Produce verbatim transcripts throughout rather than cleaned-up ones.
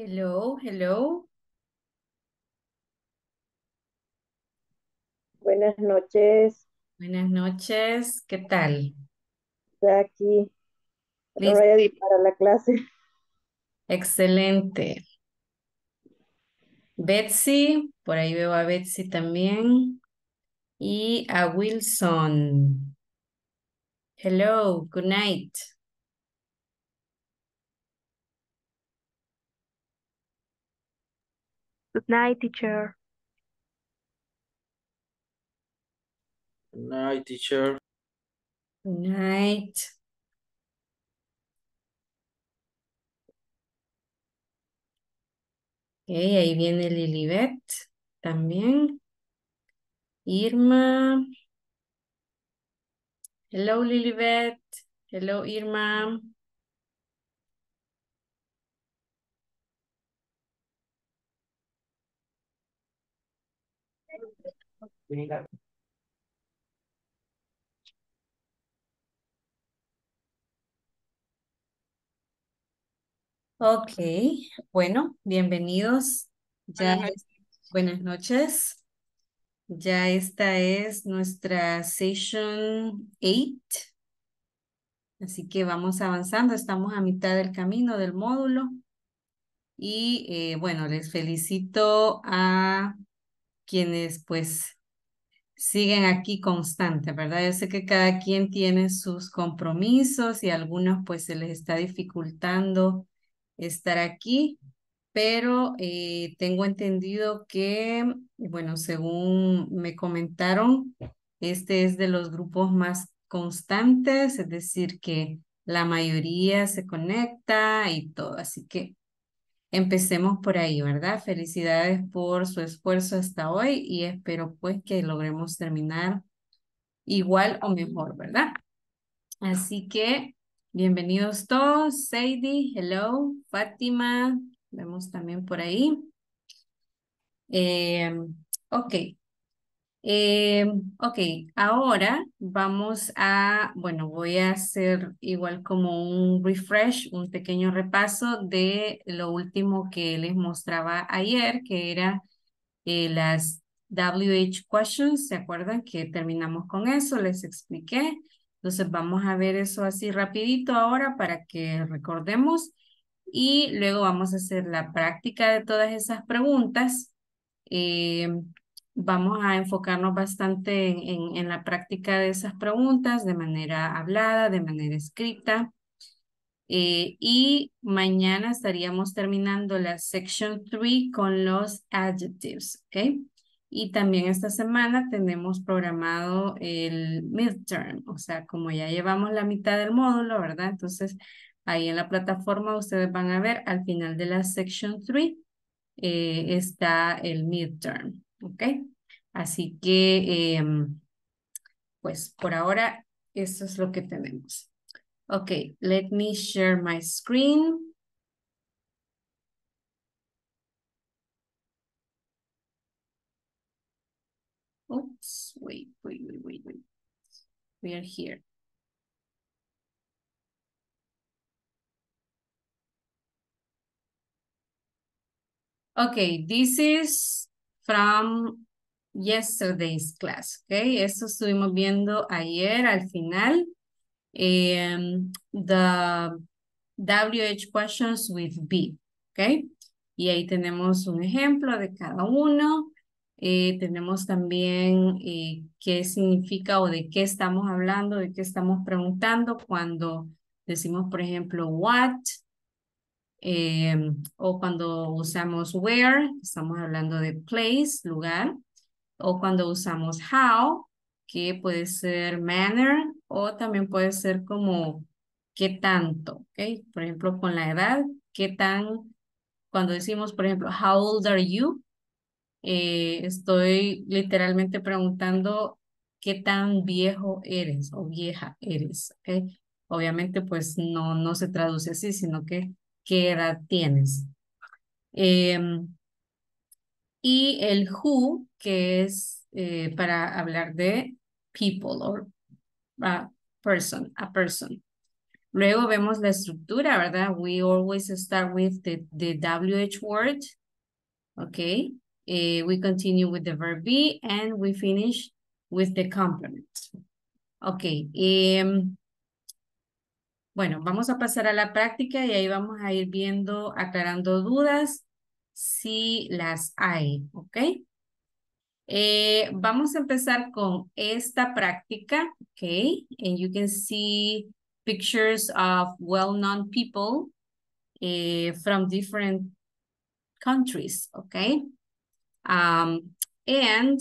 Hello, hello. Buenas noches, Buenas noches. ¿Qué tal? Jackie. ¿Listo? Ready para la clase. Excelente. Betsy, por ahí veo a Betsy también. Y a Wilson. Hello, good night. Good night, teacher. Good night, teacher. Good night. Ok, ahí viene Lilibet también. Irma. Hello, Lilibet. Hello, Irma. Venga. Ok, bueno, bienvenidos. Ya Buenas noches. es- Buenas noches. Ya esta es nuestra session ocho, así que vamos avanzando. Estamos a mitad del camino del módulo y eh, bueno, les felicito a quienes pues siguen aquí constante, ¿verdad? Yo sé que cada quien tiene sus compromisos y a algunos pues se les está dificultando estar aquí, pero eh, tengo entendido que, bueno, según me comentaron, este es de los grupos más constantes, es decir, que la mayoría se conecta y todo, así que empecemos por ahí, ¿verdad? Felicidades por su esfuerzo hasta hoy y espero pues que logremos terminar igual o mejor, ¿verdad? Así que bienvenidos todos. Sadie, hello. Fátima, vemos también por ahí. Eh, ok, eh, ok, ahora vamos a, bueno, voy a hacer igual como un refresh, un pequeño repaso de lo último que les mostraba ayer, que era eh, las W H questions, ¿se acuerdan que terminamos con eso? Les expliqué. Entonces vamos a ver eso así rapidito ahora para que recordemos y luego vamos a hacer la práctica de todas esas preguntas. Eh, Vamos a enfocarnos bastante en, en en la práctica de esas preguntas de manera hablada, de manera escrita. Eh, y mañana estaríamos terminando la section tres con los adjectives, ¿ok? Y también esta semana tenemos programado el midterm, o sea, como ya llevamos la mitad del módulo, ¿verdad? Entonces, ahí en la plataforma ustedes van a ver al final de la section tres eh, está el midterm, ¿ok? Así que, em, pues, por ahora, eso es lo que tenemos. Okay, let me share my screen. Oops, wait, wait, wait, wait, wait. We are here. Okay, this is from yesterday's class, okay? Eso estuvimos viendo ayer al final. Em, the W H questions with B, okay? Y ahí tenemos un ejemplo de cada uno. Eh, tenemos también eh, qué significa o de qué estamos hablando, de qué estamos preguntando cuando decimos, por ejemplo, what, eh, o cuando usamos where, estamos hablando de place, lugar, o cuando usamos how, que puede ser manner, o también puede ser como qué tanto, ¿ok? Por ejemplo, con la edad, qué tan, cuando decimos, por ejemplo, how old are you? Eh, estoy literalmente preguntando qué tan viejo eres o vieja eres, ¿ok? Obviamente, pues no, no se traduce así, sino que qué edad tienes. Em, Y el who, que es eh, para hablar de people or a person, a person. Luego vemos la estructura, ¿verdad? We always start with the, the W H word. Okay. Uh, we continue with the verb be and we finish with the complement. Okay. Um, bueno, vamos a pasar a la práctica y ahí vamos a ir viendo, aclarando dudas si las hay. Ok. Eh, vamos a empezar con esta práctica, okay? And you can see pictures of well-known people eh, from different countries, okay? Um, and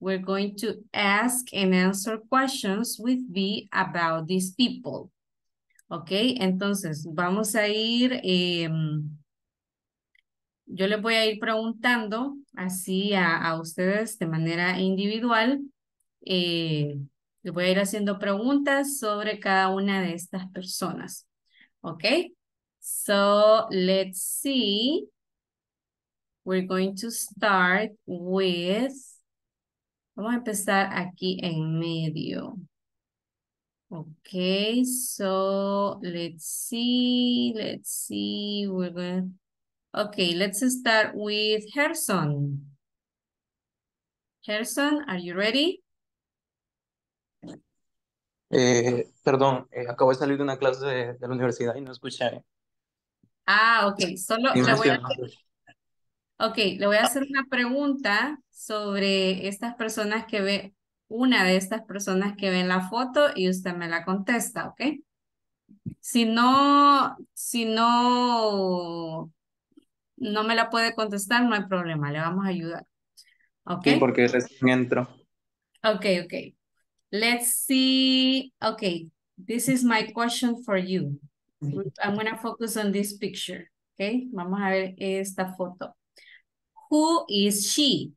we're going to ask and answer questions with V about these people, okay? Entonces, vamos a ir... Eh, yo les voy a ir preguntando así a, a ustedes de manera individual. Eh, les voy a ir haciendo preguntas sobre cada una de estas personas. Okay, so let's see. We're going to start with... Vamos a empezar aquí en medio. Okay, so let's see, let's see, we're going to... Okay, let's start with Gerson. Gerson, are you ready? Eh, perdón, eh, acabo de salir de una clase de, de la universidad y no escuché. Ah, ok. Solo le voy a hacer, okay, le voy a hacer una pregunta sobre estas personas que ve, una de estas personas que ven la foto y usted me la contesta, ¿ok? Si no, si no... no me la puede contestar, no hay problema, le vamos a ayudar. Okay. Sí, porque recién entro. Ok, ok. Let's see. Ok, this is my question for you. I'm going to focus on this picture. Ok, vamos a ver esta foto. Who is she?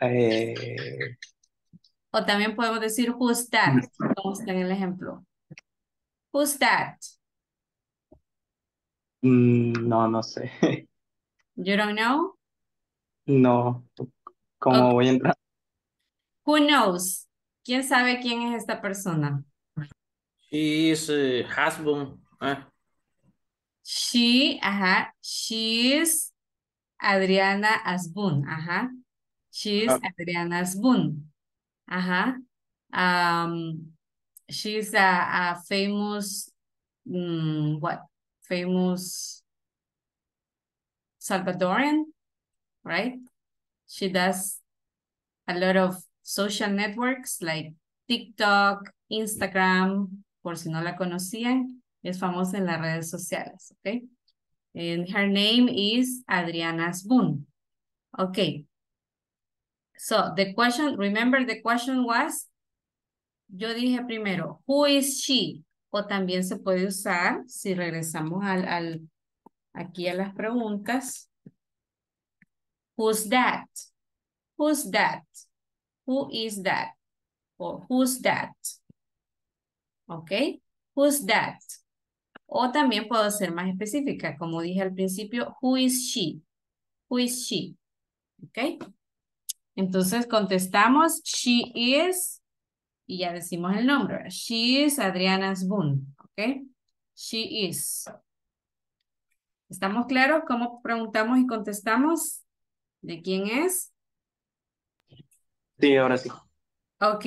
Eh... O también podemos decir who's that, como está en el ejemplo. Who's that? No, no sé. You don't know? No. ¿Cómo okay. voy a entrar? Who knows? ¿Quién sabe quién es esta persona? She is a husband. Eh. She, ajá. She is Adriana Zbun. Ajá. She is okay. Adriana Zbun. Ajá. Um, she's a, a famous... Um, what? Famous Salvadoran, right? She does a lot of social networks like TikTok, Instagram, por si no la conocían, es famosa en las redes sociales, okay? And her name is Adriana Zbun. Okay. So the question, remember the question was, yo dije primero, who is she? O también se puede usar, si regresamos al, al, aquí a las preguntas, who's that? Who's that? Who is that? O who's that? Ok, who's that? O también puedo ser más específica, como dije al principio, who is she? Who is she? Ok, entonces contestamos, she is... Y ya decimos el nombre. She is Adriana Zbun. ¿Ok? She is. ¿Estamos claros cómo preguntamos y contestamos? ¿De quién es? Sí, ahora sí. Ok,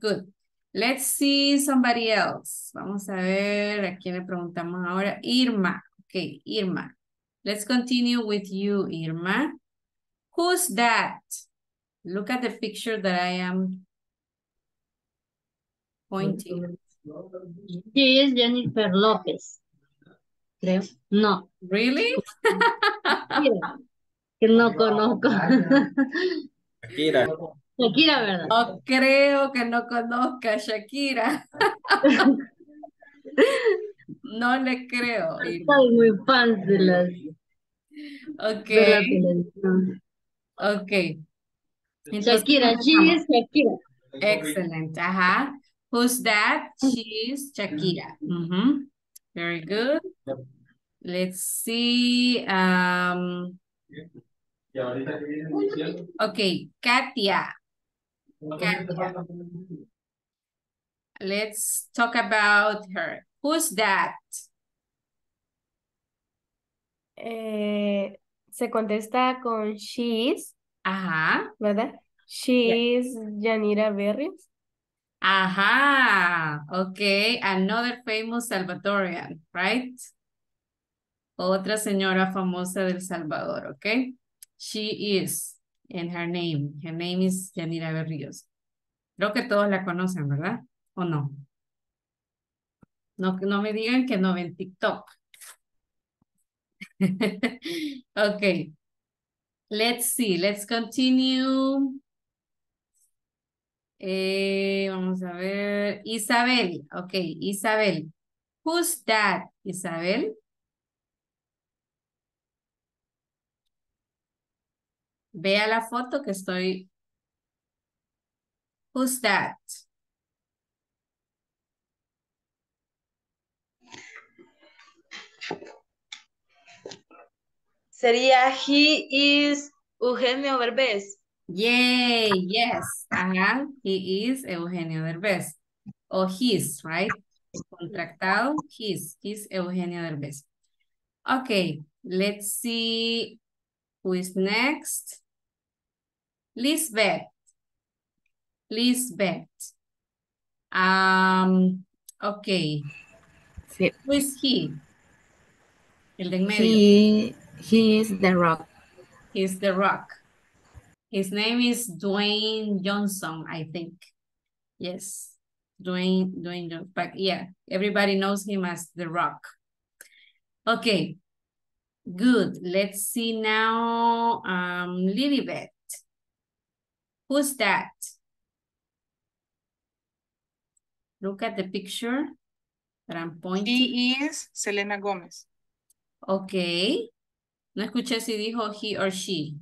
good. Let's see somebody else. Vamos a ver a quién le preguntamos ahora. Irma. Ok, Irma. Let's continue with you, Irma. Who's that? Look at the picture that I am pointing. She is Jennifer Lopez. Creo. No. Really? Que no conozco. Shakira. Shakira, ¿verdad? No creo que no conozca a Shakira. No le creo. Soy muy fan de las... Ok. De la televisión. Ok. Entonces, Shakira, she is Shakira. Excellent, ajá. Who's that? She is Shakira. Mm-hmm. Very good. Let's see. Um, okay, Katia. Katia. Let's talk about her. Who's that? Eh, se contesta con she is. Ajá. ¿Verdad? She yeah. is Yanira Berrios. Ajá. Okay. Another famous Salvadorian, right? Otra señora famosa del Salvador, okay? She is, and her name. Her name is Yanira Berrios. Creo que todos la conocen, ¿verdad? ¿O no? No, no me digan que no ven TikTok. Okay. Let's see. Let's continue. Eh, vamos a ver. Isabel. Okay, Isabel. Who's that, Isabel? Vea la foto que estoy. Who's that? Sería he is Eugenio Derbez. Yay, yes. Ajá, he is Eugenio Derbez. O his, right? Contractado, his. His Eugenio Derbez. Okay, let's see who is next. Lisbeth. Lisbeth. Um, okay. Sí. Who is he? El de en medio. He... He is the Rock. He is the Rock. His name is Dwayne Johnson, I think. Yes, Dwayne, Dwayne Johnson. But yeah, everybody knows him as the Rock. Okay, good. Let's see now um, Lilibet. Who's that? Look at the picture that I'm pointing. He is Selena Gomez. Okay. No escuché si dijo he or she.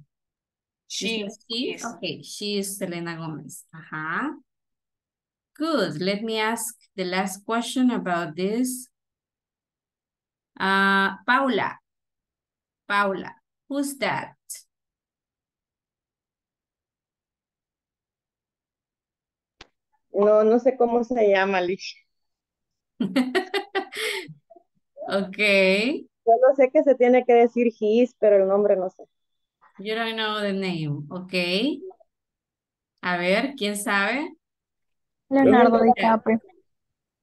She. She? Okay, she is Selena Gomez. Ajá. Good. Let me ask the last question about this. Uh, Paula. Paula. Who's that? No, no sé cómo se llama, Lish. Okay. Yo no sé que se tiene que decir his, pero el nombre no sé. You don't know the name, ok. A ver, ¿quién sabe? Leonardo DiCaprio.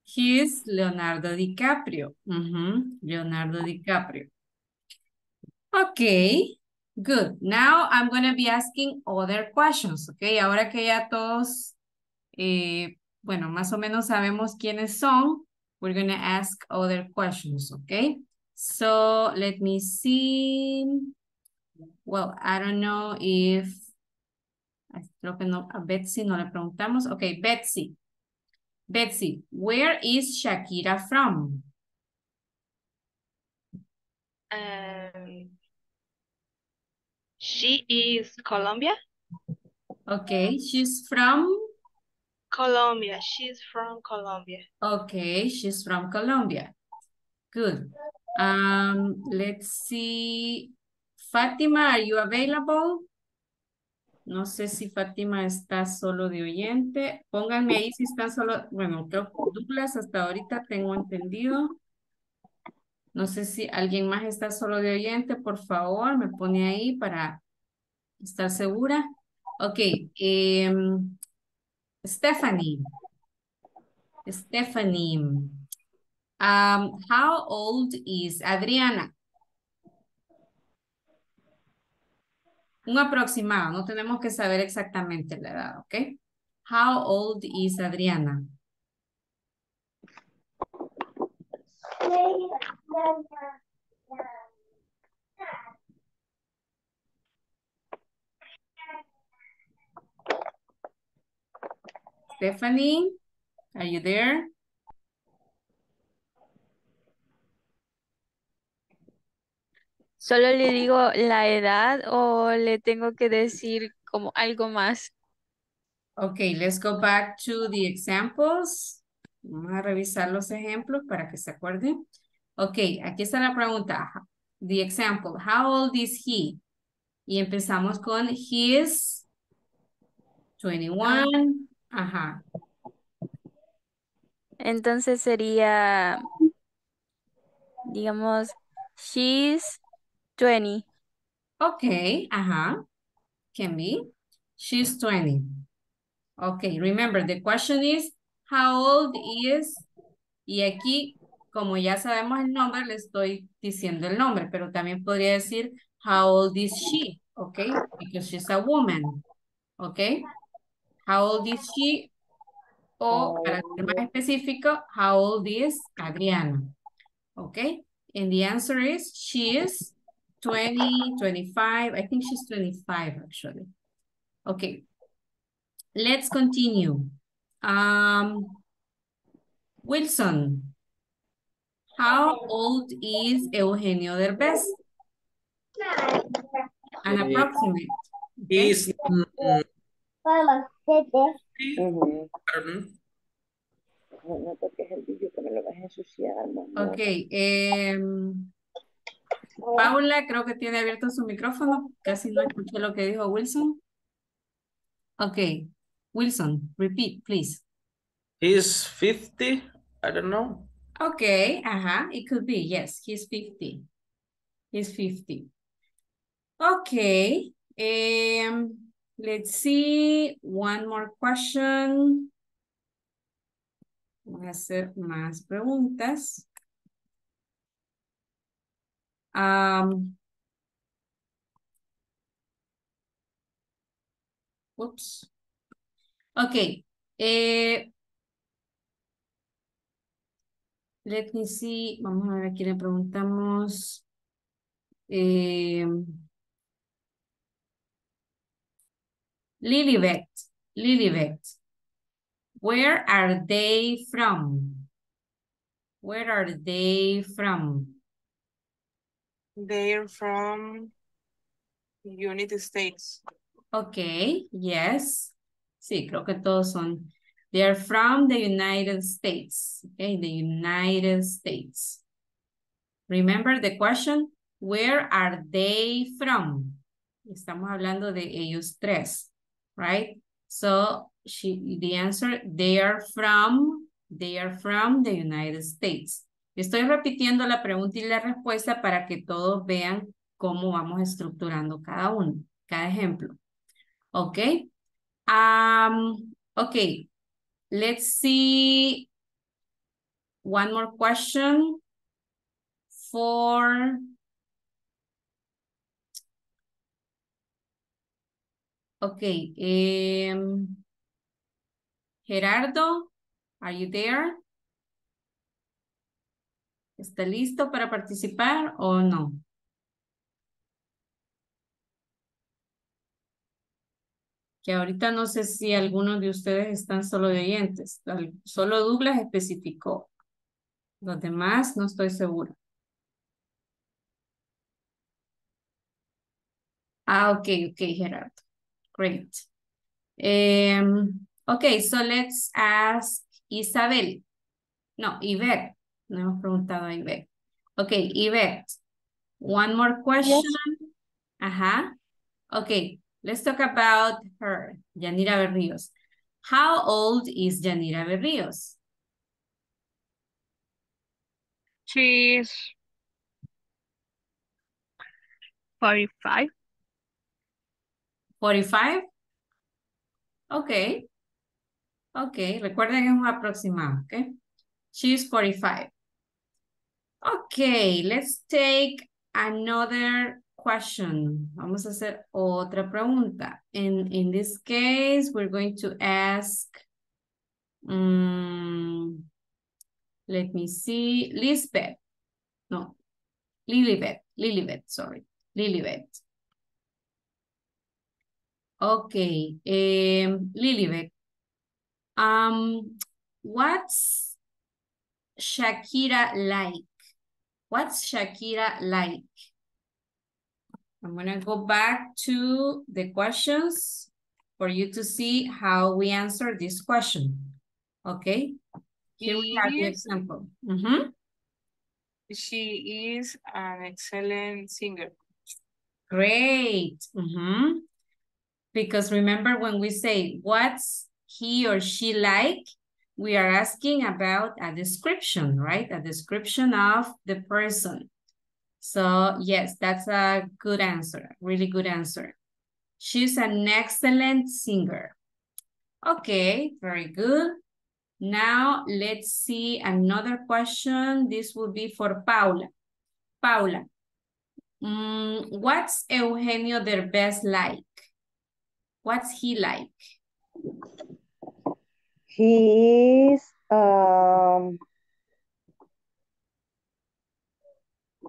His Leonardo DiCaprio. Uh-huh. Leonardo DiCaprio. Ok, good. Now I'm going to be asking other questions, ok. Ahora que ya todos, eh, bueno, más o menos sabemos quiénes son, we're going to ask other questions, ok. So let me see. Well, I don't know if creo que no, a Betsy no le preguntamos. Okay, Betsy. Betsy, where is Shakira from? Um, she is Colombia. Okay, she's from Colombia. She's from Colombia. Okay, she's from Colombia. Good. Um, let's see. Fátima, are you available? No sé si Fátima está solo de oyente. Pónganme ahí si están solo. Bueno, creo que Douglas hasta ahorita tengo entendido. No sé si alguien más está solo de oyente. Por favor, me pone ahí para estar segura. Ok. Um, Stephanie. Stephanie. Um, how old is Adriana? Un aproximado, no tenemos que saber exactamente la edad, ¿ok? How old is Adriana? Stephanie, are you there? ¿Solo le digo la edad o le tengo que decir como algo más? Okay, let's go back to the examples. Vamos a revisar los ejemplos para que se acuerden. Okay, aquí está la pregunta. The example, how old is he? Y empezamos con he is veintiuno. Ajá. Entonces sería, digamos, she's twenty. Okay, ajá, can be. She's twenty. Okay, remember, the question is, how old is, y aquí, como ya sabemos el nombre, le estoy diciendo el nombre, pero también podría decir, how old is she, okay, because she's a woman, okay. How old is she, o para ser más específico, how old is Adriana, okay. And the answer is, she is twenty, twenty-five, I think she's twenty-five actually, okay. Let's continue. Um, Wilson, how old is Eugenio Derbez? An approximate. Okay. He's um, okay. Um, Paula, creo que tiene abierto su micrófono. Casi no escuché lo que dijo Wilson. Okay. Wilson, repeat, please. He's fifty? I don't know. Okay, uh-huh, it could be, yes, he's fifty. He's fifty. Okay, um, let's see, one more question. Voy a hacer más preguntas. Um, oops. Okay, eh, let me see, vamos a ver aquí le preguntamos, eh, Lilibet, Lilibet, where are they from? Where are they from? They're from United States. Okay, yes. Sí, creo que todos son. They are from the United States. Okay, the United States. Remember the question, where are they from? Estamos hablando de ellos tres, right? So, she, the answer, they are from, they are from the United States. Estoy repitiendo la pregunta y la respuesta para que todos vean cómo vamos estructurando cada uno, cada ejemplo. Okay. Um, okay, let's see one more question for okay, um, Gerardo, are you there? ¿Está listo para participar o no? Que ahorita no sé si algunos de ustedes están solo de oyentes. Solo Douglas especificó. Los demás no estoy segura. Ah, ok, ok, Gerardo. Great. Um, ok, so let's ask Isabel. No, Yvette. No hemos preguntado a Yvette. Ok, Yvette. One more question. Yes. Ajá. Ok. Let's talk about her, Yanira Berrios. How old is Yanira Berrios? She's forty-five. forty-five? Okay. Okay, recuerden que es un aproximado, okay? She's forty-five. Okay, let's take another question. Vamos a hacer otra pregunta. In, in this case, we're going to ask, um, let me see, Lisbeth. No, Lilibet, Lilibet, sorry, Lilibet. Okay, um, Lilibet. Um, what's Shakira like? What's Shakira like? I'm going to go back to the questions for you to see how we answer this question. Okay. Here we have the example. Mm-hmm. She is an excellent singer. Great. Mm-hmm. Because remember when we say what's he or she like, we are asking about a description, right? A description of the person. So yes, that's a good answer, really good answer. She's an excellent singer. Okay, very good. Now let's see another question. This will be for Paula. Paula, um, what's Eugenio Derbez like? What's he like? He is um,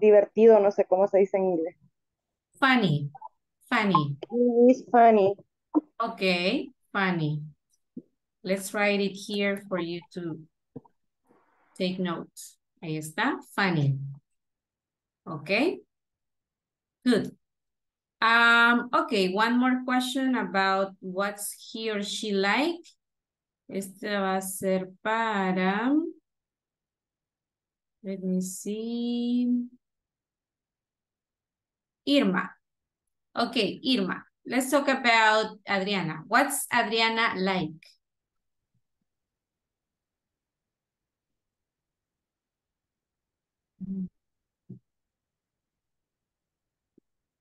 divertido, no sé cómo se dice en inglés. Funny, funny. He is funny. Okay, funny. Let's write it here for you to take notes. Ahí está, funny. Okay, good. Um, okay, one more question about what's he or she like. Este va a ser para, let me see, Irma. Okay, Irma, let's talk about Adriana. What's Adriana like?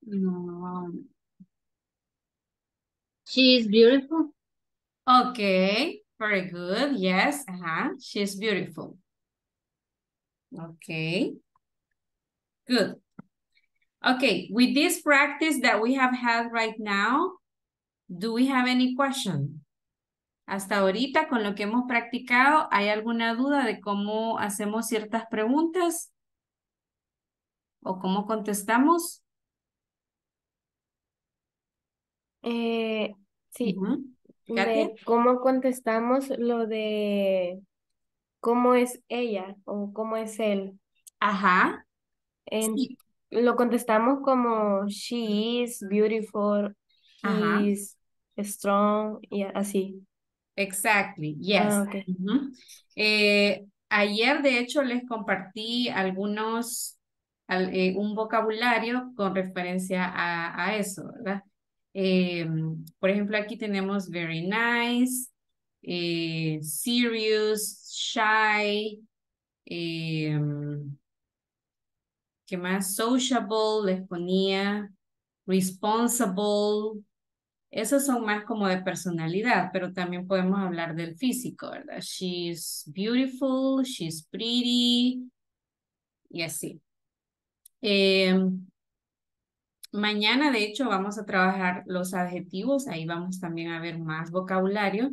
No. She is beautiful. Okay, very good. Yes, uh-huh. She is beautiful. Okay, good. Okay, with this practice that we have had right now, do we have any question? Hasta ahorita, con lo que hemos practicado, ¿hay alguna duda de cómo hacemos ciertas preguntas? ¿O cómo contestamos? Eh, sí. Uh-huh. De cómo contestamos lo de cómo es ella o cómo es él. Ajá. En, sí. Lo contestamos como she is beautiful, he is strong, y así. Exactly, yes. Ah, okay. Uh-huh. eh, ayer, de hecho, les compartí algunos, al, eh, un vocabulario con referencia a, a eso, ¿verdad? Eh, por ejemplo, aquí tenemos very nice, eh, serious, shy, eh, ¿qué más? Sociable, les ponía, responsible. Esos son más como de personalidad, pero también podemos hablar del físico, ¿verdad? She's beautiful, she's pretty, y así. Eh, Mañana, de hecho, vamos a trabajar los adjetivos. Ahí vamos también a ver más vocabulario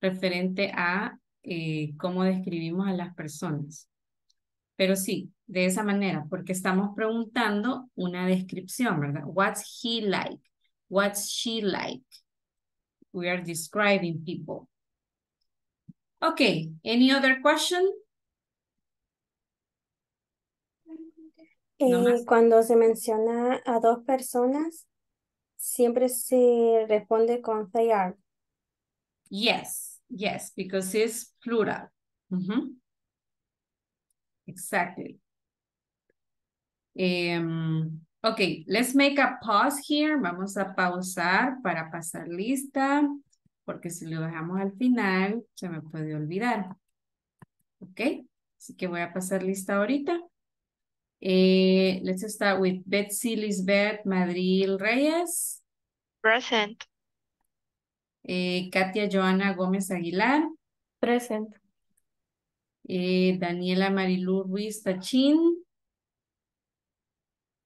referente a eh, cómo describimos a las personas. Pero sí, de esa manera, porque estamos preguntando una descripción, ¿verdad? What's he like? What's she like? We are describing people. Okay, any other question? Eh, no cuando se menciona a dos personas, siempre se responde con they are. Yes, yes, because it's plural. Mm-hmm. Exactly. Um, okay, let's make a pause here. Vamos a pausar para pasar lista, porque si lo dejamos al final, se me puede olvidar. Okay, así que voy a pasar lista ahorita. Eh, let's start with Betsy, Lisbeth, Madril, Reyes. Present. Eh, Katia, Joana, Gómez, Aguilar. Present. Eh, Daniela, Marilu, Ruiz, Tachín.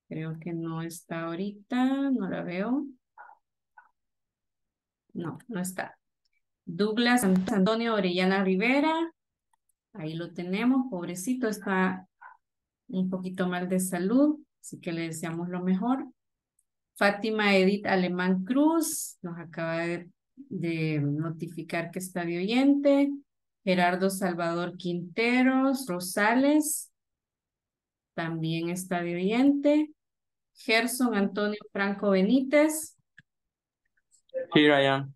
Creo que no está ahorita, no la veo. No, no está. Douglas, Antonio, Orellana, Rivera. Ahí lo tenemos, pobrecito, está un poquito mal de salud, así que le deseamos lo mejor. Fátima Edith Alemán Cruz, nos acaba de, de notificar que está de oyente. Gerardo Salvador Quinteros Rosales, también está de oyente. Gerson Antonio Franco Benítez. Here I am.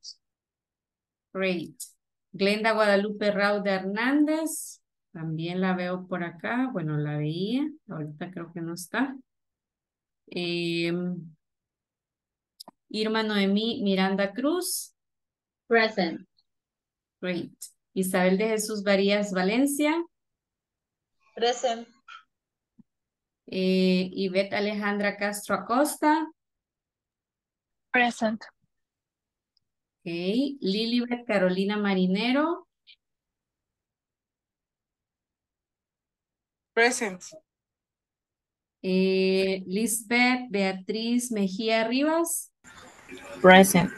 Great. Glenda Guadalupe Rauda Hernández. También la veo por acá. Bueno, la veía. Ahorita creo que no está. Eh, Irma Noemí Miranda Cruz. Present. Great. Isabel de Jesús Varías Valencia. Present. Eh, Ivette Alejandra Castro Acosta. Present. Okay. Lilibet Carolina Marinero. Present. Eh, Lisbeth Beatriz Mejía Rivas. Present.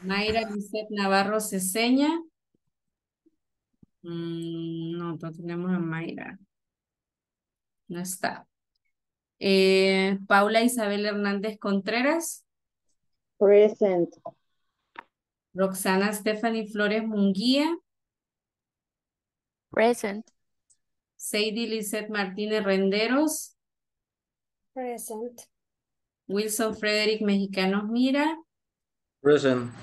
Mayra Lisette Navarro Ceseña. Mm, no, no tenemos a Mayra. No está. Eh, Paula Isabel Hernández Contreras. Present. Roxana Stephanie Flores Munguía. Present. Sadie Lisette Martínez Renderos. Present. Wilson Frederick Mexicanos Mira. Present.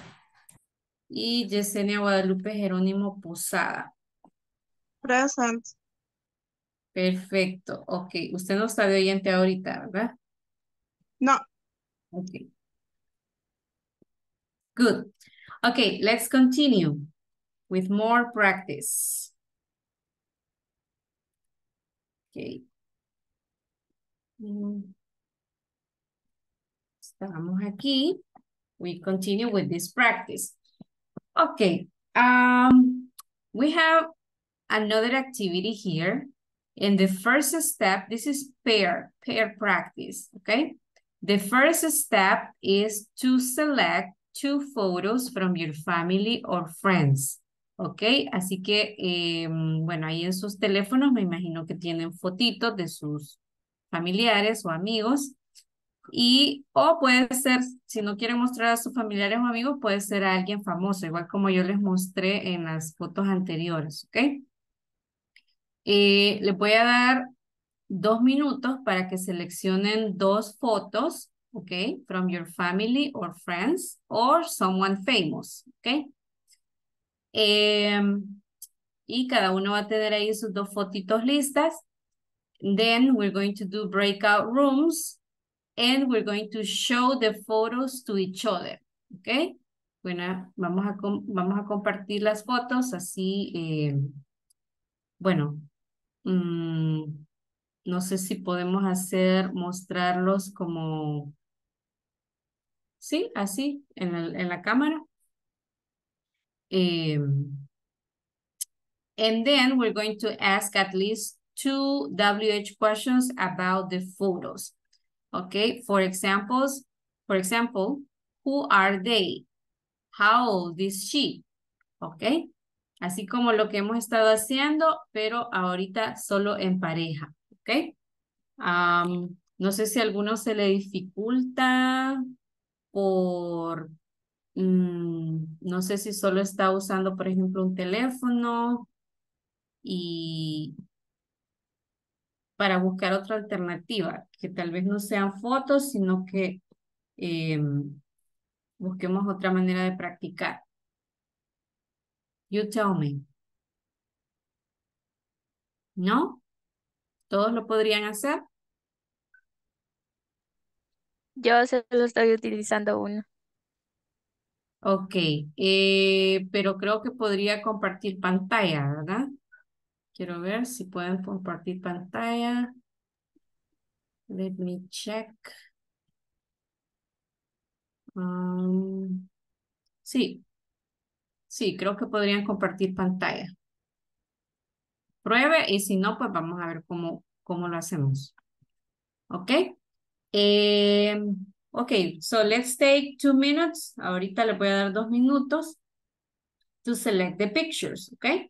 Y Yesenia Guadalupe Jerónimo Posada. Present. Perfecto. Ok. Usted no está de oyente ahorita, ¿verdad? No. Ok. Good. Ok. Let's continue with more practice. Ok. Estamos aquí. We continue with this practice. Okay, um, we have another activity here. In the first step, this is pair, pair practice, okay? The first step is to select two photos from your family or friends, okay? Así que, eh, bueno, ahí en sus teléfonos me imagino que tienen fotitos de sus familiares o amigos. Y, o puede ser, si no quieren mostrar a sus familiares o amigos, puede ser a alguien famoso, igual como yo les mostré en las fotos anteriores, ¿ok? Eh, les voy a dar dos minutos para que seleccionen dos fotos, ¿ok? From your family or friends or someone famous, ¿ok? Eh, y cada uno va a tener ahí sus dos fotitos listas. Then we're going to do breakout rooms. And we're going to show the photos to each other, ¿ok? Bueno, vamos a, vamos a compartir las fotos así, eh, bueno, mmm, no sé si podemos hacer, mostrarlos como, sí, así, en, el, en la cámara. Eh, and then we're going to ask at least two W H questions about the photos. Okay, for examples, for example, who are they? How old is she? Okay, así como lo que hemos estado haciendo, pero ahorita solo en pareja. Okay, um, no sé si a alguno se le dificulta por, um, no sé si solo está usando, por ejemplo, un teléfono y... para buscar otra alternativa, que tal vez no sean fotos, sino que eh, busquemos otra manera de practicar. You tell me. ¿No? ¿Todos lo podrían hacer? Yo solo estoy utilizando uno. Ok, eh, pero creo que podría compartir pantalla, ¿verdad? Quiero ver si pueden compartir pantalla. Let me check. Um, sí. Sí, creo que podrían compartir pantalla. Pruebe y si no, pues vamos a ver cómo, cómo lo hacemos. ¿Ok? Eh, ok, so let's take two minutes. Ahorita les voy a dar dos minutos to select the pictures, ¿ok?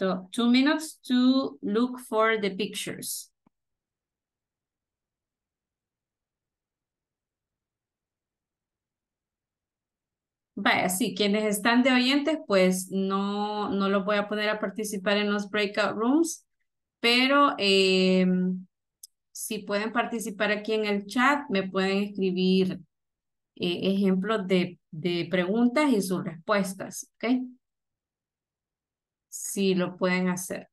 So two minutes to look for the pictures. Vaya, sí, quienes están de oyentes, pues no, no los voy a poner a participar en los breakout rooms, pero eh, si pueden participar aquí en el chat, me pueden escribir eh, ejemplos de, de preguntas y sus respuestas, ¿ok? Si lo pueden hacer.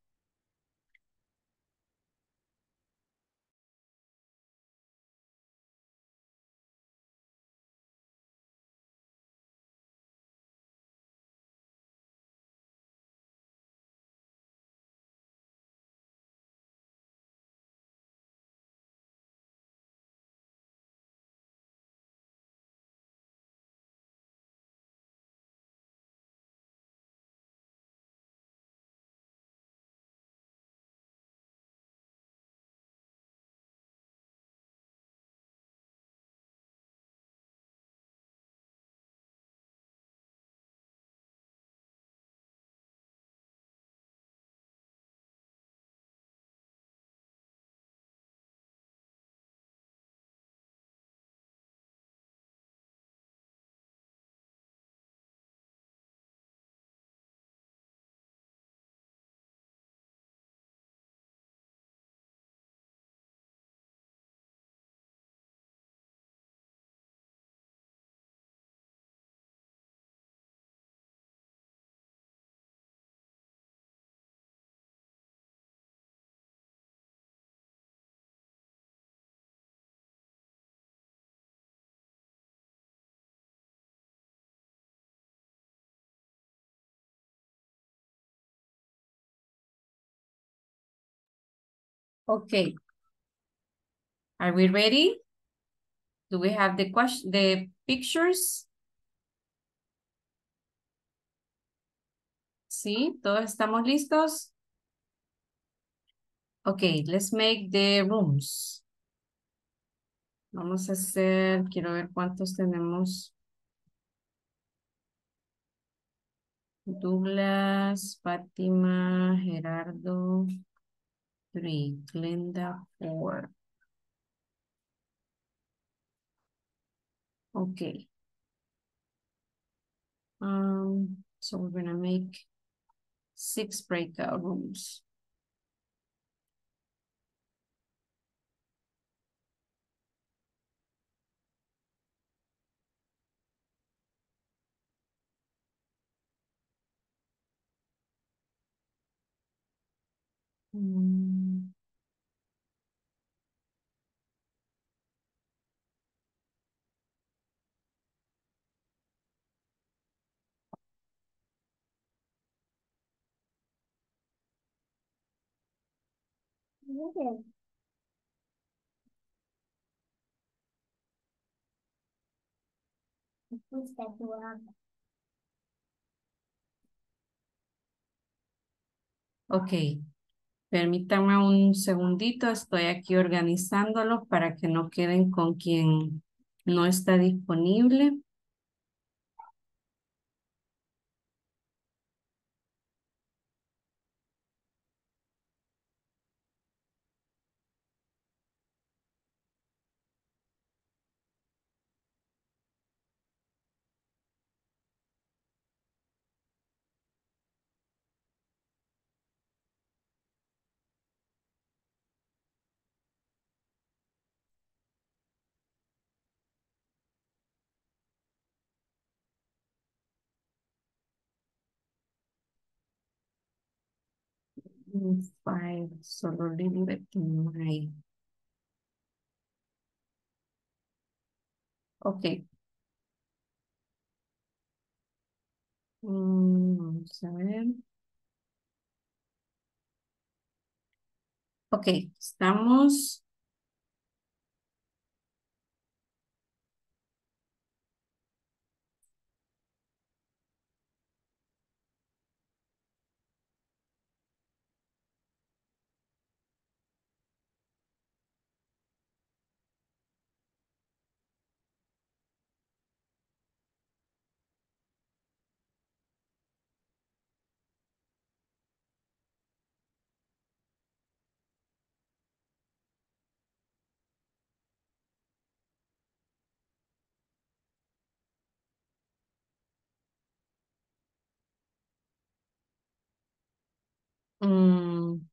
Okay, are we ready? Do we have the question, the pictures? Sí, todos estamos listos. Okay, let's make the rooms. Vamos a hacer, quiero ver cuántos tenemos. Douglas, Fátima, Gerardo, three, Glenda, four. Okay. Um, so we're gonna make six breakout rooms. Mm. Okay. Okay. Permítanme un segundito, estoy aquí organizándolos para que no queden con quien no está disponible. Five, solo límite my... Okay. Mm, vamos a ver. Okay, estamos. Mm.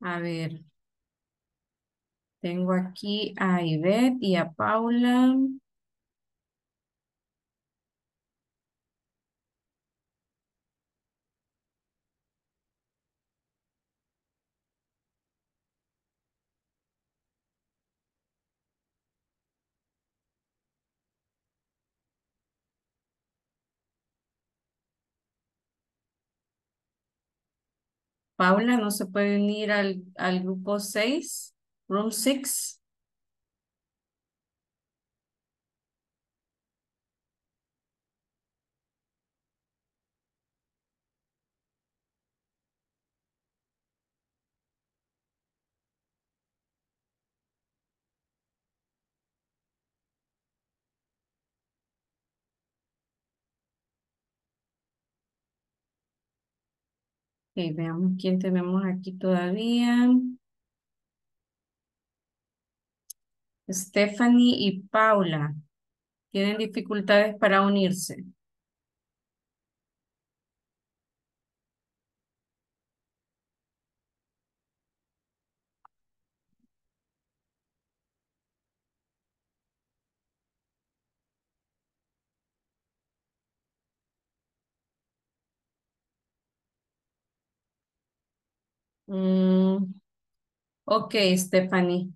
A ver, tengo aquí a Ivette y a Paula. Paula, ¿no se puede unir al, al grupo seis? Room six. Okay, veamos quién tenemos aquí todavía. Stephanie y Paula tienen dificultades para unirse. Mm, ok, Stephanie.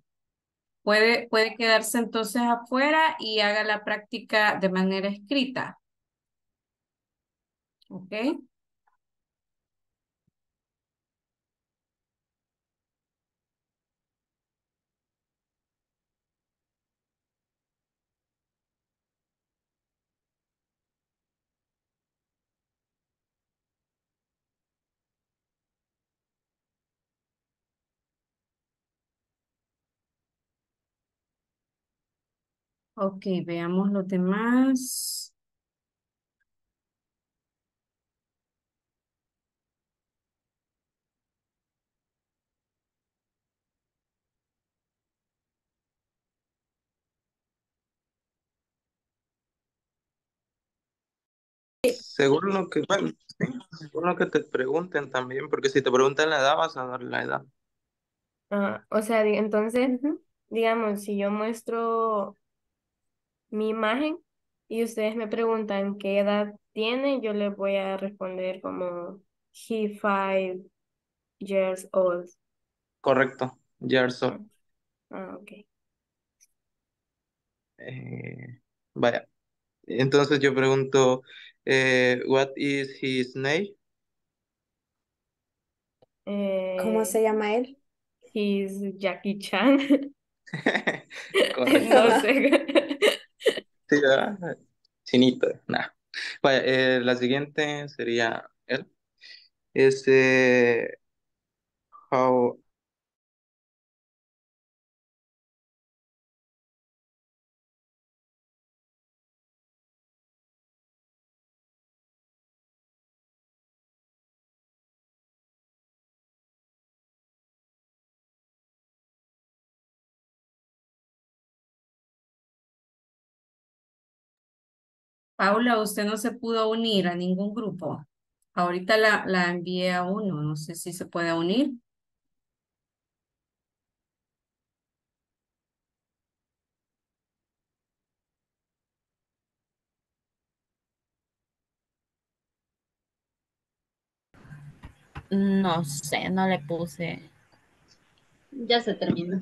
Puede, puede quedarse entonces afuera y haga la práctica de manera escrita. ¿ok? Ok, veamos los demás. Según lo que, bueno, sí, según lo que te pregunten también, porque si te preguntan la edad, vas a dar la edad. Ah, o sea, di- entonces, Ujú. digamos, si yo muestro mi imagen y ustedes me preguntan qué edad tiene, yo les voy a responder como he five years old. Correcto, years old. Ah, ah, ok. Eh, Vaya. Entonces yo pregunto, eh, what is his name? ¿Cómo Eh, se llama él? he's Jackie Chan. Correcto. No sé. Sí, ¿verdad? Chinito, nada. Vaya, eh, la siguiente sería él. Este, how, Paula, usted no se pudo unir a ningún grupo. Ahorita la, la envié a uno, no sé si se puede unir. No sé, no le puse. Ya se terminó.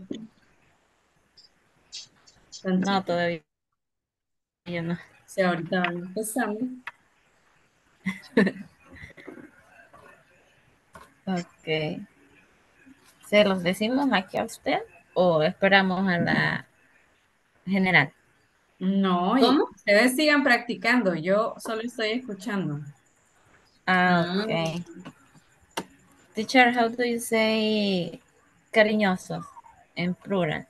No, Tantito. todavía no. Sí, ahorita van empezando. Ok. ¿Se los decimos aquí a usted o esperamos a la general? No, y ¿Cómo? ustedes sigan practicando, yo solo estoy escuchando. Ah, Ah, ok. Teacher, how do you say cariñosos en plural?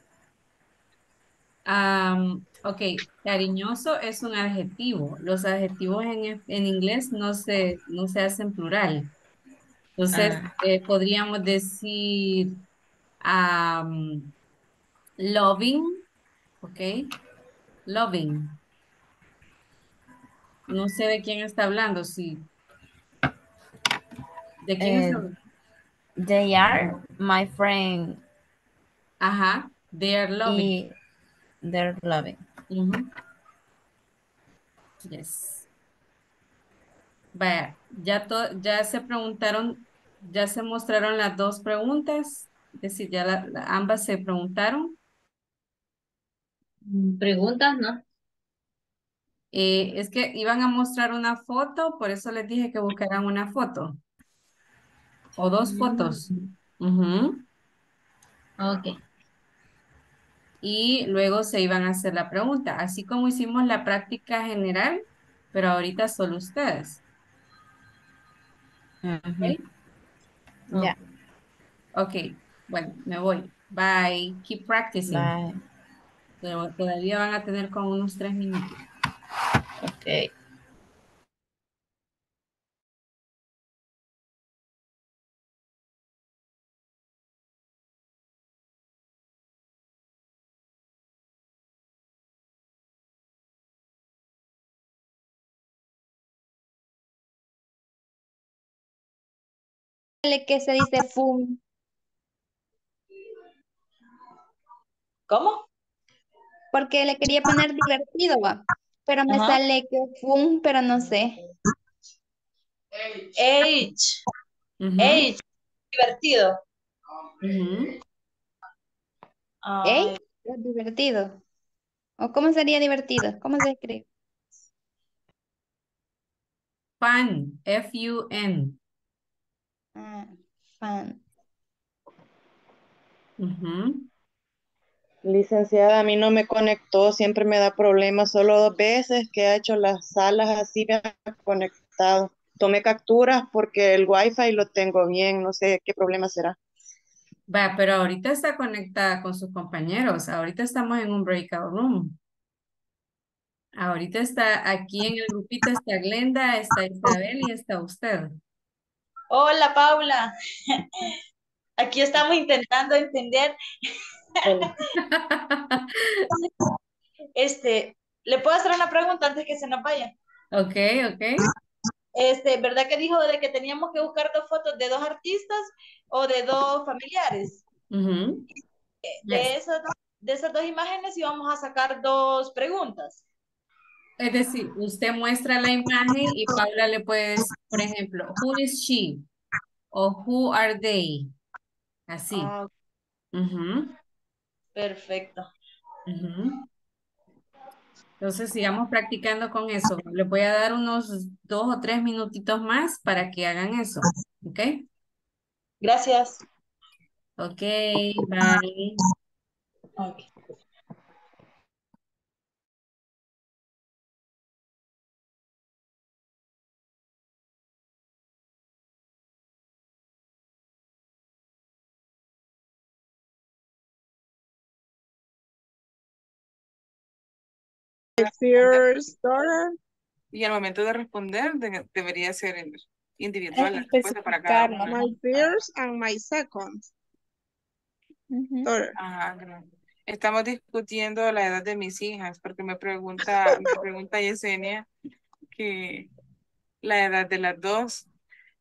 Am, ok, cariñoso es un adjetivo. Los adjetivos en, en inglés no se, no se hacen plural. Entonces, Ah, eh, podríamos decir am, loving, ok, loving. No sé de quién está hablando, sí. ¿De quién está eh, hablando? they are my friend Ajá, they are loving. y they're loving. Ujú, yes. Vaya, ya, to- ya se preguntaron, ya se mostraron las dos preguntas, es decir, ya la- la- ambas se preguntaron. mm, preguntas, ¿no? Eh, es que iban a mostrar una foto, por eso les dije que buscaran una foto o dos fotos. Mm, Ujú. Ok. Y luego se iban a hacer la pregunta, así como hicimos la práctica general, pero ahorita solo ustedes. Ujú. ¿Ok? Ya, Ok. Ok, bueno, me voy. Bye. Keep practicing. bye. Pero todavía van a tener como unos tres minutos. Ok. ¿Qué se dice fum? ¿Cómo? Porque le quería poner divertido, va. Pero me Ajá. sale que fum, pero no sé. Age. Ujú, Age. Divertido. ujú. ¿Ey? Ay, Divertido. ¿O cómo sería divertido? ¿Cómo se escribe? Fun, F U N. Ah, fan. Uh-huh. Licenciada, a mí no me conectó, siempre me da problemas, solo dos veces que ha hecho las salas así me ha conectado. Tomé capturas porque el wifi lo tengo bien, no sé qué problema será. Va, pero ahorita está conectada con sus compañeros, ahorita estamos en un breakout room. Ahorita está aquí en el grupito, está Glenda, está Isabel y está usted. Hola, Paula. Aquí estamos intentando entender. Este, ¿le puedo hacer una pregunta antes que se nos vaya? Ok, ok. Este, ¿verdad que dijo de que teníamos que buscar dos fotos de dos artistas o de dos familiares? Uh-huh. de, yes. esas, de esas dos imágenes íbamos a sacar dos preguntas. Es decir, usted muestra la imagen y Paula le puede decir, por ejemplo, who is she? O who are they? Así. Ah, uh-huh. Perfecto. Uh-huh. Entonces sigamos practicando con eso. Les voy a dar unos dos o tres minutitos más para que hagan eso. ¿Ok? Gracias. Ok, bye. Okay. Daughter. Y al momento de responder de, debería ser individual la respuesta para cada uno. My first and my second. Uh-huh. Daughter. Ajá, estamos discutiendo la edad de mis hijas porque me pregunta, me pregunta Yesenia que la edad de las dos.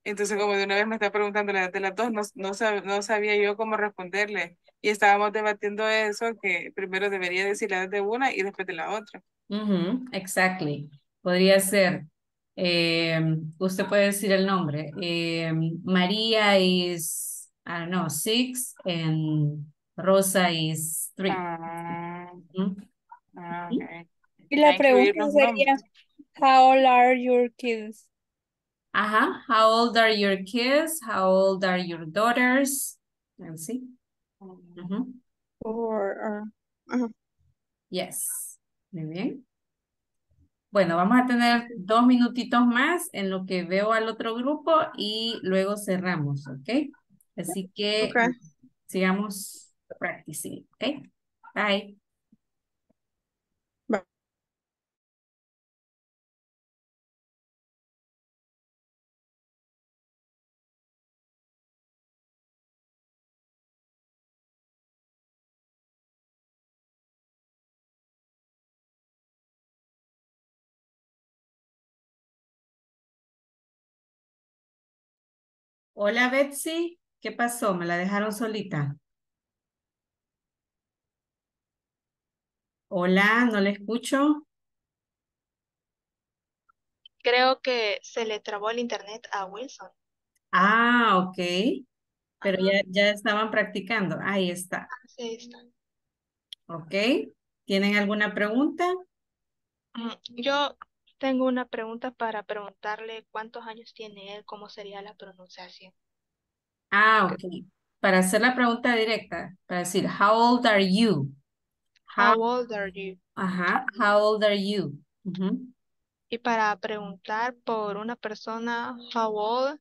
Entonces como de una vez me está preguntando la edad de las dos, no, no, sab, no sabía yo cómo responderle. Y estábamos debatiendo eso, que primero debería decir la edad de una y después de la otra. Uh-huh, exactly. Podría ser, eh, usted puede decir el nombre. Eh, María is, I don't know, six, and Rosa is three. Uh, uh-huh. Okay. Y la pregunta sería, how old are your kids? Ajá, how old are your kids? How old are your daughters? Let's see. Uh-huh. Or, uh, uh-huh. Yes, muy bien. Bueno, vamos a tener dos minutitos más en lo que veo al otro grupo y luego cerramos, ¿ok? Así que okay. Sigamos practicing, ¿ok? Bye. Hola, Betsy. ¿Qué pasó? ¿Me la dejaron solita? Hola, no la escucho. Creo que se le trabó el internet a Wilson. Ah, ok. Pero ya, ya estaban practicando. Ahí está. Sí, está. Ok. ¿Tienen alguna pregunta? Yo... Tengo una pregunta para preguntarle cuántos años tiene él, cómo sería la pronunciación. Ah, ok. Para hacer la pregunta directa, para decir, how old are you? How, how old are you? Ajá, how old are you? Uh-huh. Y para preguntar por una persona, how old,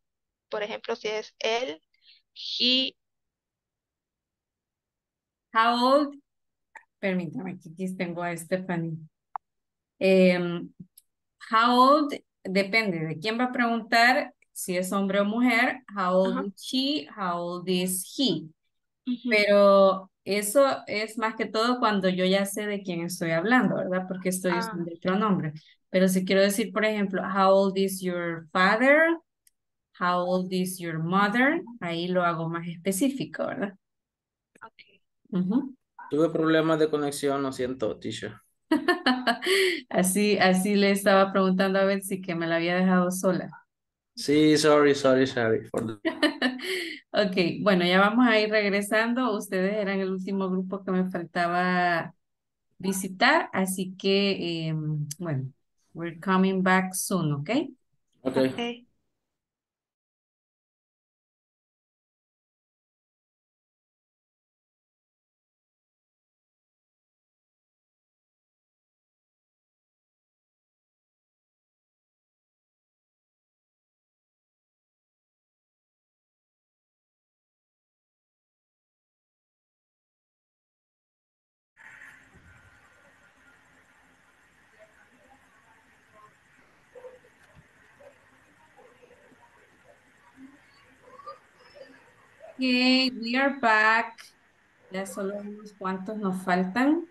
por ejemplo, si es él, he. How old, permítame, aquí tengo a Stephanie. Eh, How old, depende de quién va a preguntar, si es hombre o mujer, how old uh-huh. is she, how old is he. Uh-huh. Pero eso es más que todo cuando yo ya sé de quién estoy hablando, ¿verdad? Porque estoy ah. usando el pronombre. Pero si quiero decir, por ejemplo, how old is your father, how old is your mother, ahí lo hago más específico, ¿verdad? Okay. Uh-huh. Tuve problemas de conexión, lo siento, Tisha. Así, así le estaba preguntando a Betsy que me la había dejado sola. Sí, sorry, sorry, sorry. For the... Ok, bueno, ya vamos a ir regresando. Ustedes eran el último grupo que me faltaba visitar, así que, eh, bueno, we're coming back soon, ¿ok? Ok. Ok. Okay, we are back. Ya solo unos cuantos nos faltan.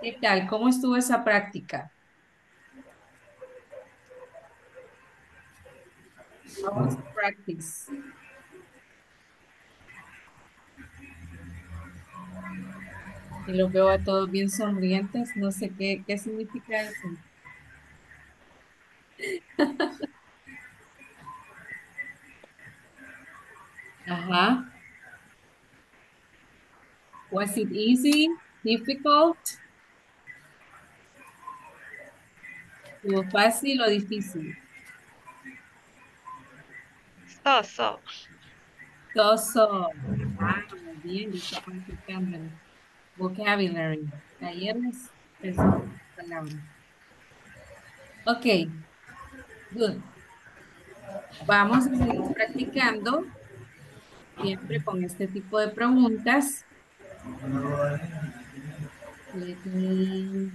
¿Qué tal? ¿Cómo estuvo esa práctica? How was the practice? Y los veo a todos bien sonrientes. No sé qué, qué significa eso. Ajá. Was it easy? Difficult? ¿Lo fácil o difícil? So, so. Toso. Ah, muy bien, está practicando. Vocabulary. Talleres, personas, palabras. Ok, good. Vamos a seguir practicando siempre con este tipo de preguntas. Let me-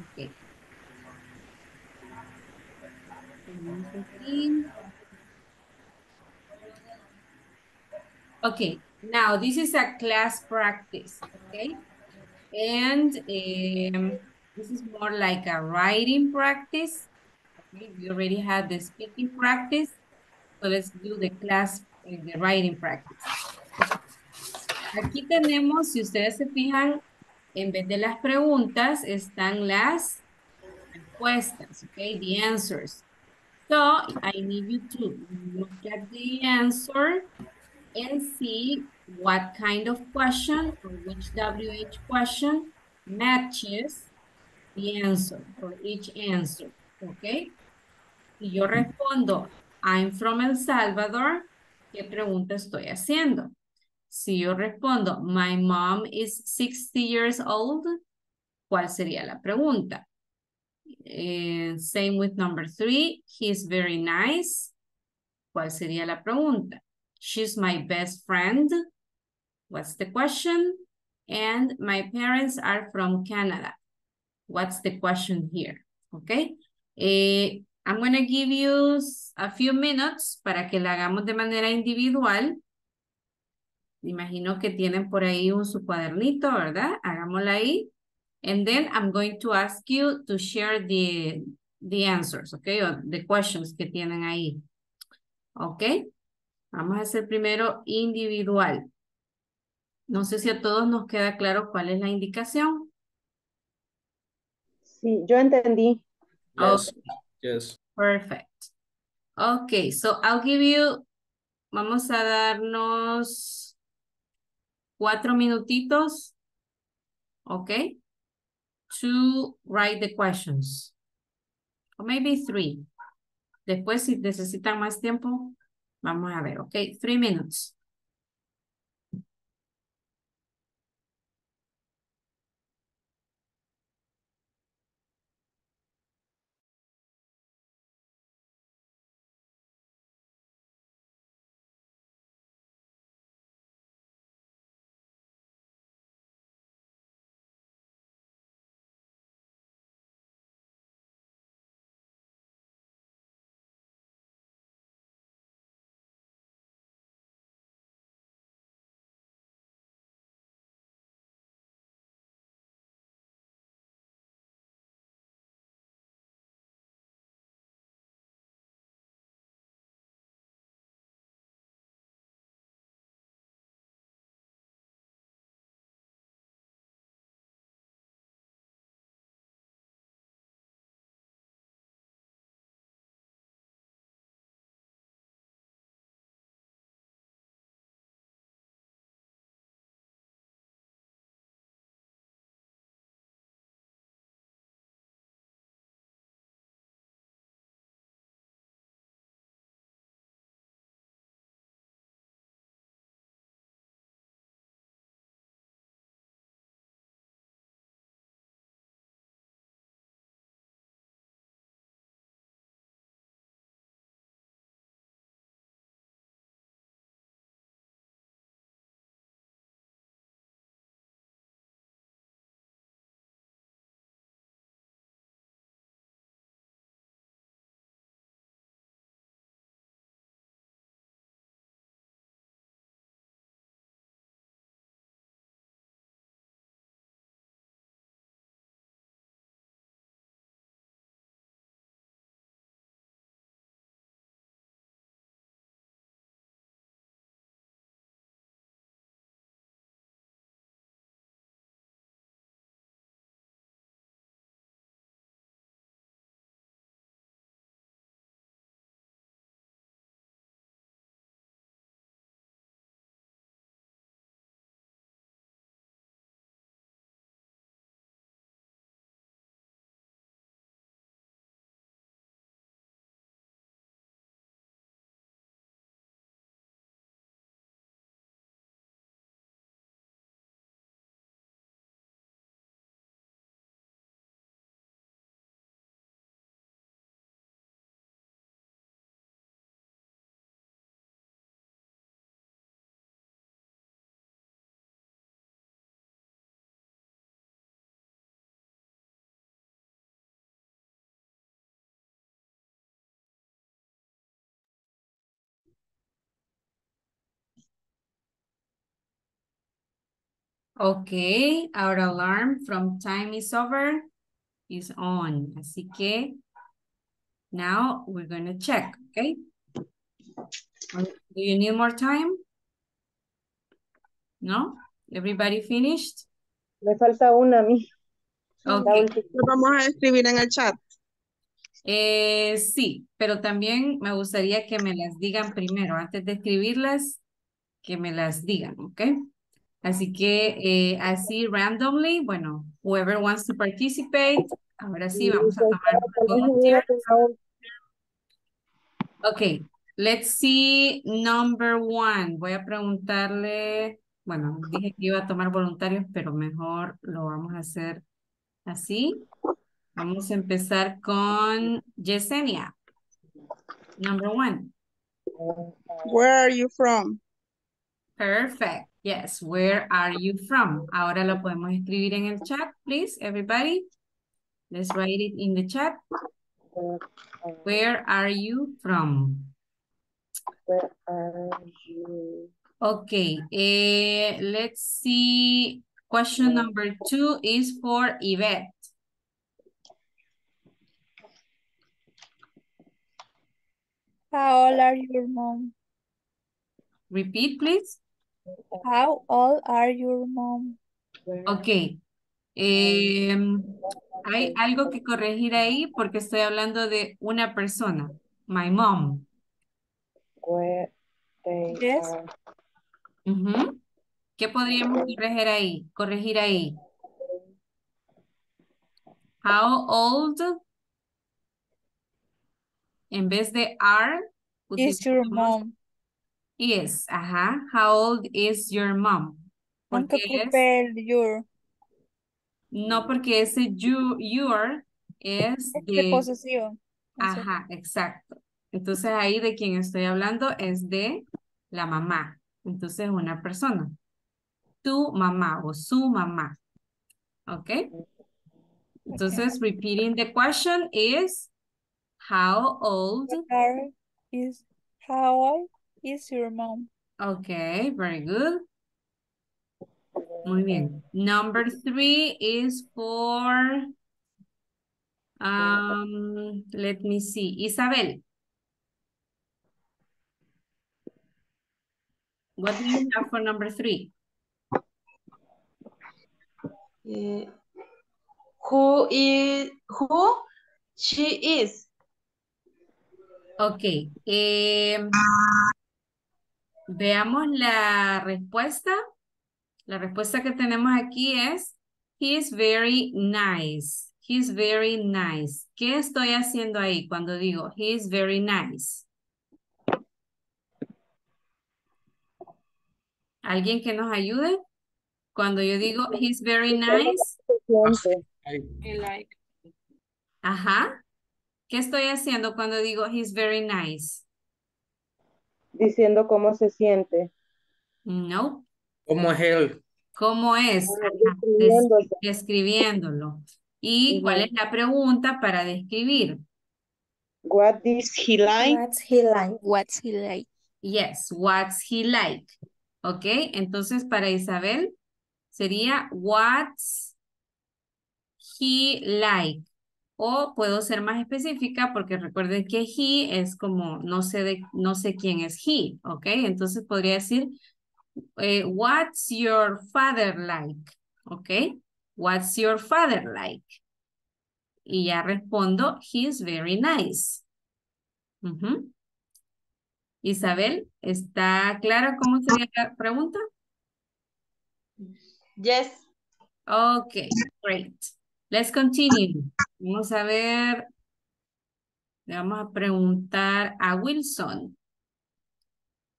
Ok, tenemos aquí. Okay, now this is a class practice, okay? And um, this is more like a writing practice. Okay, we already had the speaking practice, so let's do the class, eh, the writing practice. Aquí tenemos, si ustedes se fijan, en vez de las preguntas están las respuestas, okay? The answers. So I need you to look at the answer and see what kind of question or which W H question matches the answer for each answer, ¿ok? Si yo respondo, I'm from El Salvador, ¿qué pregunta estoy haciendo? Si yo respondo, my mom is sixty years old, ¿cuál sería la pregunta? Eh, same with number three, he's very nice, ¿cuál sería la pregunta? She's my best friend. What's the question? And my parents are from Canada. What's the question here? Okay. Eh, I'm going to give you s- a few minutes para que la hagamos de manera individual. Imagino que tienen por ahí un, su cuadernito, ¿verdad? Hagámosla ahí. And then I'm going to ask you to share the, the answers, okay? O the questions que tienen ahí, okay? Vamos a hacer primero individual. No sé si a todos nos queda claro cuál es la indicación. Sí, yo entendí. Oh, Yes, yes. perfect. Okay, so I'll give you, vamos a darnos cuatro minutitos, okay, to write the questions, or maybe three. Después, si necesitan más tiempo, vamos a ver, okay, three minutes. Okay, our alarm from time is over is on. Así que now we're going to check, okay? Do you need more time? No? Everybody finished? Me falta una a mí. Okay. ¿Lo vamos a escribir en el chat? Eh, sí, pero también me gustaría que me las digan primero. Antes de escribirlas, que me las digan, ¿ok? Así que eh, así randomly, bueno, whoever wants to participate, ahora sí vamos a tomar. Ok, let's see number one. Voy a preguntarle, bueno, dije que iba a tomar voluntarios, pero mejor lo vamos a hacer así. Vamos a empezar con Yesenia. Number one. Where are you from? Perfect. Yes, where are you from? Ahora lo podemos escribir en el chat, please, everybody. Let's write it in the chat. Where are you from? Where are you? Okay, eh, let's see. Question number two is for Yvette. How old are your mom? Repeat, please. How old are your mom? Ok. Eh, hay algo que corregir ahí porque estoy hablando de una persona. My mom. Yes. Uh-huh. ¿Qué podríamos corregir ahí? Corregir ahí. How old? En vez de are. Is your mom. Yes, ajá. How old is your mom? Porque es, your. No, porque ese you, your es de... posesión. Ajá, exacto. Entonces ahí de quien estoy hablando es de la mamá. Entonces una persona. Tu mamá o su mamá. ¿Ok? Entonces, okay. Repeating the question is, how old is, how old is your mom? Okay, very good. Muy bien. Number three is for, um, let me see, Isabel. What do you have for number three? Uh, who is, who she is. Okay. Um, Veamos la respuesta. La respuesta que tenemos aquí es, he is very nice. He is very nice. ¿Qué estoy haciendo ahí cuando digo, he is very nice? ¿Alguien que nos ayude? Cuando yo digo, he is very nice. Ajá. ¿Qué estoy haciendo cuando digo, he is very nice? Diciendo cómo se siente. No. ¿Cómo es él? ¿Cómo es? Describiéndolo. Describiéndolo. ¿Y cuál es la pregunta para describir? What is he like? What's he like? What's he like? Yes, what's he like? Ok, entonces para Isabel sería what's he like. O puedo ser más específica porque recuerden que he es como no sé, de, no sé quién es he, ¿ok? Entonces podría decir, eh, what's your father like? ¿Ok? What's your father like? Y ya respondo, he is very nice. Uh-huh. Isabel, ¿está clara cómo sería la pregunta? Yes. Ok, great. Let's continue. Vamos a ver. Le vamos a preguntar a Wilson.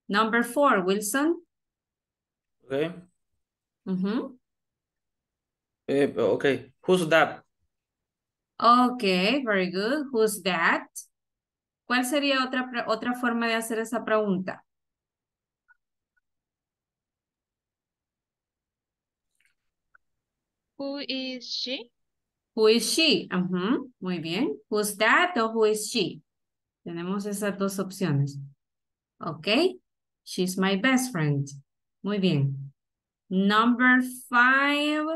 Number four, Wilson. Okay. Uh-huh. eh, okay. Who's that? Okay, very good. Who's that? ¿Cuál sería otra, otra forma de hacer esa pregunta? Who is she? Who is she? Uh-huh. Muy bien. Who's that o who is she? Tenemos esas dos opciones. Ok. She's my best friend. Muy bien. Number five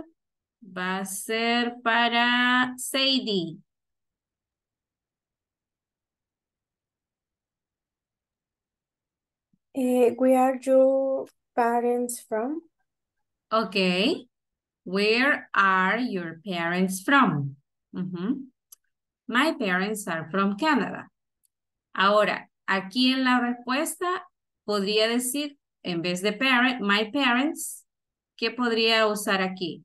va a ser para Sadie. Eh, where are your parents from? Okay. Where are your parents from? Uh-huh. My parents are from Canada. Ahora, aquí en la respuesta podría decir, en vez de parent, my parents, ¿qué podría usar aquí?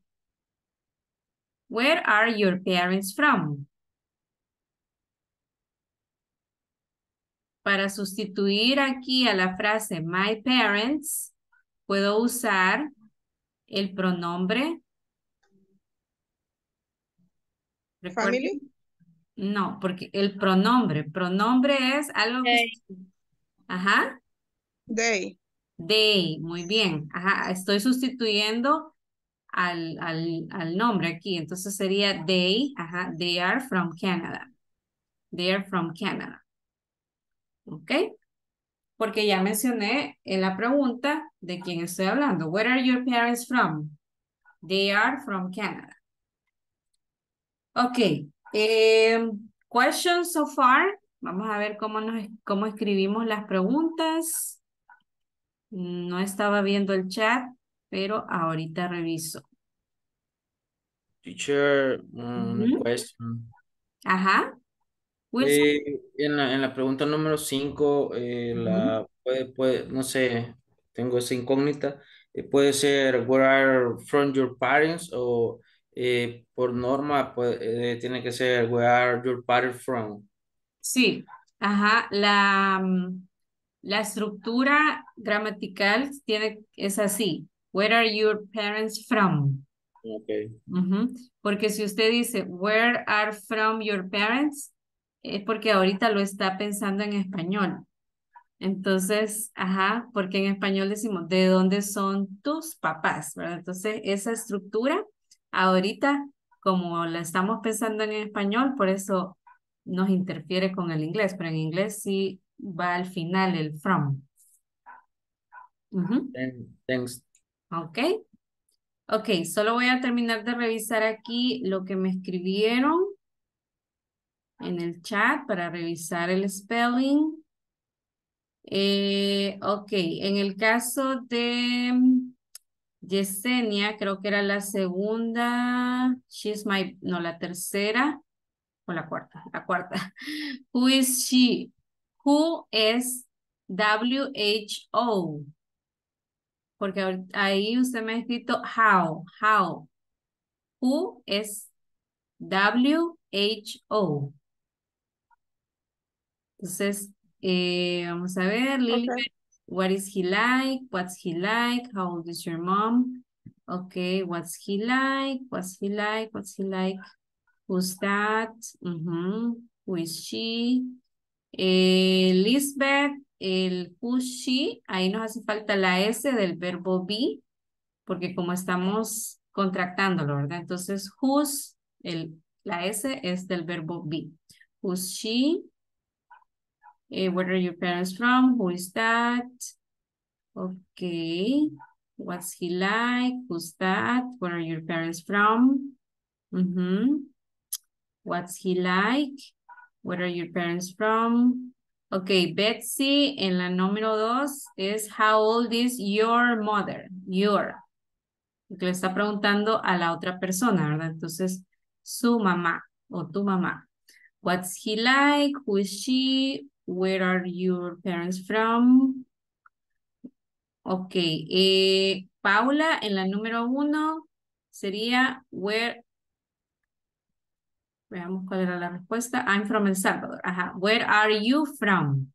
Where are your parents from? Para sustituir aquí a la frase my parents, puedo usar el pronombre. Family. No, porque el pronombre, pronombre es algo they. Que... Ajá. They. They, muy bien. Ajá, estoy sustituyendo al, al, al nombre aquí. Entonces sería they, ajá, they are from Canada. They are from Canada. ¿Ok? Porque ya mencioné en la pregunta de quién estoy hablando. Where are your parents from? They are from Canada. Ok. Um, questions so far. Vamos a ver cómo, nos, cómo escribimos las preguntas. No estaba viendo el chat, pero ahorita reviso. Teacher, um, mm-hmm. question. Ajá. Eh, en, la, en la pregunta número cinco, eh, mm-hmm. la puede, puede, no sé, tengo esa incógnita. Eh, puede ser, where are from your parents? O... Eh, por norma pues, eh, tiene que ser where are your parents from. Sí, ajá, la, la estructura gramatical tiene, es así, where are your parents from. Okay. Uh-huh. Porque si usted dice where are from your parents, es porque ahorita lo está pensando en español. Entonces, ajá, porque en español decimos de dónde son tus papás, ¿verdad? Entonces esa estructura ahorita, como la estamos pensando en español, por eso nos interfiere con el inglés, pero en inglés sí va al final el from. Uh-huh. Thanks. Ok. Ok, solo voy a terminar de revisar aquí lo que me escribieron en el chat para revisar el spelling. Eh, ok, en el caso de... Yesenia, creo que era la segunda, she's my, no, la tercera, o la cuarta, la cuarta. Who is she? Who es W H O? Porque ahí usted me ha escrito how, how. Who es W H O? Entonces, eh, vamos a ver, Lilibet. Okay. What is he like? What's he like? How old is your mom? Okay, what's he like? What's he like? What's he like? Who's that? Mm-hmm. Who is she? Eh, Lisbeth, el who's she, ahí nos hace falta la S del verbo be, porque como estamos contractándolo, ¿verdad? Entonces, who's, el, la S es del verbo be. Who's she? Eh, where are your parents from? Who is that? Okay. What's he like? Who's that? Where are your parents from? Mm-hmm. What's he like? Where are your parents from? Okay, Betsy, en la número dos es how old is your mother? Your. Porque le está preguntando a la otra persona, ¿verdad? Entonces, su mamá o tu mamá. What's he like? Who is she? Where are your parents from? Ok. Eh, Paula, en la número uno sería where... Veamos cuál era la respuesta. I'm from El Salvador. Ajá. Where are you from?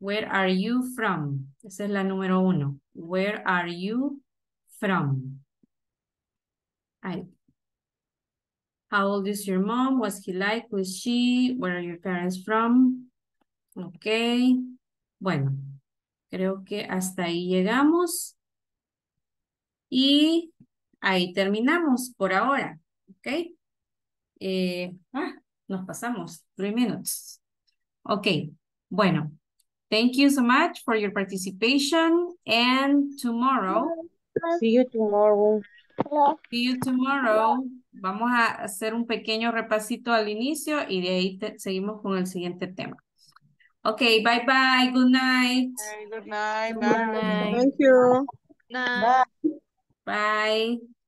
Where are you from? Esa es la número uno. Where are you from? Ahí. How old is your mom? What's he like? Who is she? Where are your parents from? Ok, bueno, creo que hasta ahí llegamos y ahí terminamos por ahora, ok. Eh, ah, nos pasamos, three minutes. Ok, bueno, thank you so much for your participation and tomorrow See you tomorrow. See you tomorrow. Vamos a hacer un pequeño repasito al inicio y de ahí te, seguimos con el siguiente tema. Ok, bye bye. Good night. Good night. Bye. Good night. Thank you. Bye. Bye.